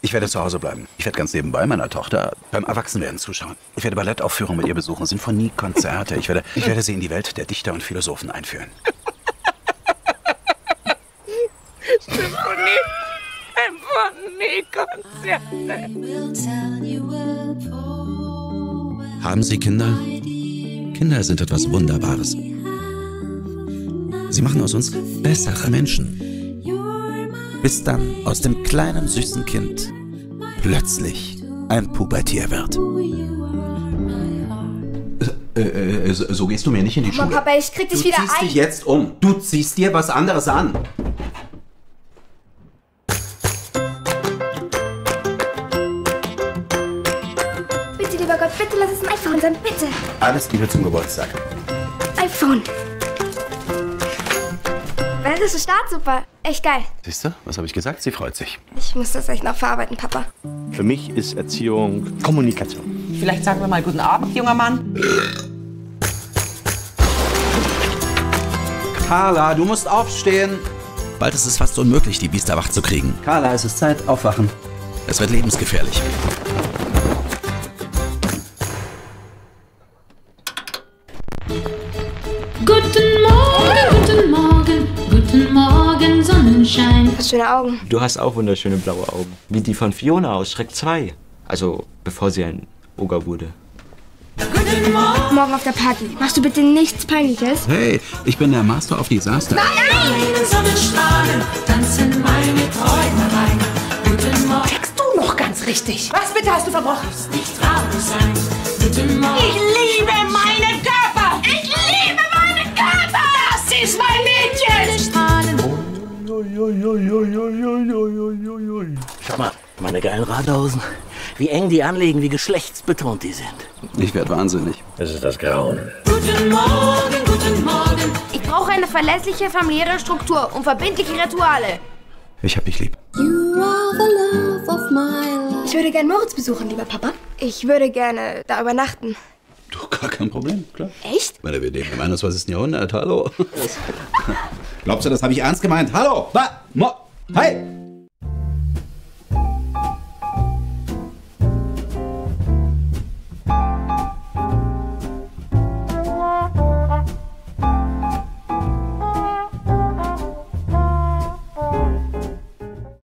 Ich werde zu Hause bleiben. Ich werde ganz nebenbei meiner Tochter beim Erwachsenwerden zuschauen. Ich werde Ballettaufführungen mit ihr besuchen, Sinfoniekonzerte. Ich werde sie in die Welt der Dichter und Philosophen einführen. Sinfoniekonzerte. Haben Sie Kinder? Kinder sind etwas Wunderbares. Sie machen aus uns bessere Menschen. Bis dann aus dem kleinen, süßen Kind plötzlich ein Pubertier wird. So gehst du mir nicht in die Schule. Papa, ich krieg dich wieder ein. Du ziehst dich jetzt um. Du ziehst dir was anderes an. Bitte, lieber Gott, bitte lass es ein iPhone sein, bitte. Alles Liebe zum Geburtstag. iPhone. Das ist stark, super. Echt geil. Siehst du, was habe ich gesagt? Sie freut sich. Ich muss das echt noch verarbeiten, Papa. Für mich ist Erziehung Kommunikation. Vielleicht sagen wir mal guten Abend, junger Mann. Carla, du musst aufstehen. Bald ist es fast unmöglich, die Biester wach zu kriegen. Carla, es ist Zeit, aufwachen. Es wird lebensgefährlich. Guten Morgen, guten Morgen. Guten Morgen, Sonnenschein. Was schöne Augen. Du hast auch wunderschöne blaue Augen. Wie die von Fiona aus Schreck 2. Also, bevor sie ein Oger wurde. Guten Morgen. Morgen auf der Party. Machst du bitte nichts Peinliches? Hey, ich bin der Master of Disaster. Nein, nein! Sonnenstrahlen tanzen meine Träume rein. Guten Morgen. Text du noch ganz richtig? Was bitte hast du verbrochen? Nicht traurig sein. Guten Morgen. Ich liebe meinen Körper. Ich liebe meinen Körper. Das ist mein Schau mal, meine geilen Radhausen. Wie eng die anlegen, wie geschlechtsbetont die sind. Ich werde wahnsinnig. Das ist das Grauen. Guten Morgen, guten Morgen. Ich brauche eine verlässliche familiäre Struktur und verbindliche Rituale. Ich hab dich lieb. You are the love of my life. Ich würde gerne Moritz besuchen, lieber Papa. Ich würde gerne da übernachten. Du, gar kein Problem, klar. Echt? Ich meine, wir leben im 21. Jahrhundert, hallo. Glaubst du, das habe ich ernst gemeint? Hallo! Hi!